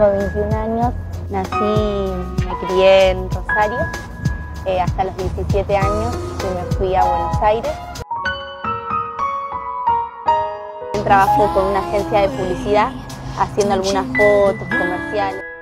tengo 21 años, nací, me crié en Rosario, hasta los 17 años que me fui a Buenos Aires. Trabajo con una agencia de publicidad haciendo algunas fotos comerciales.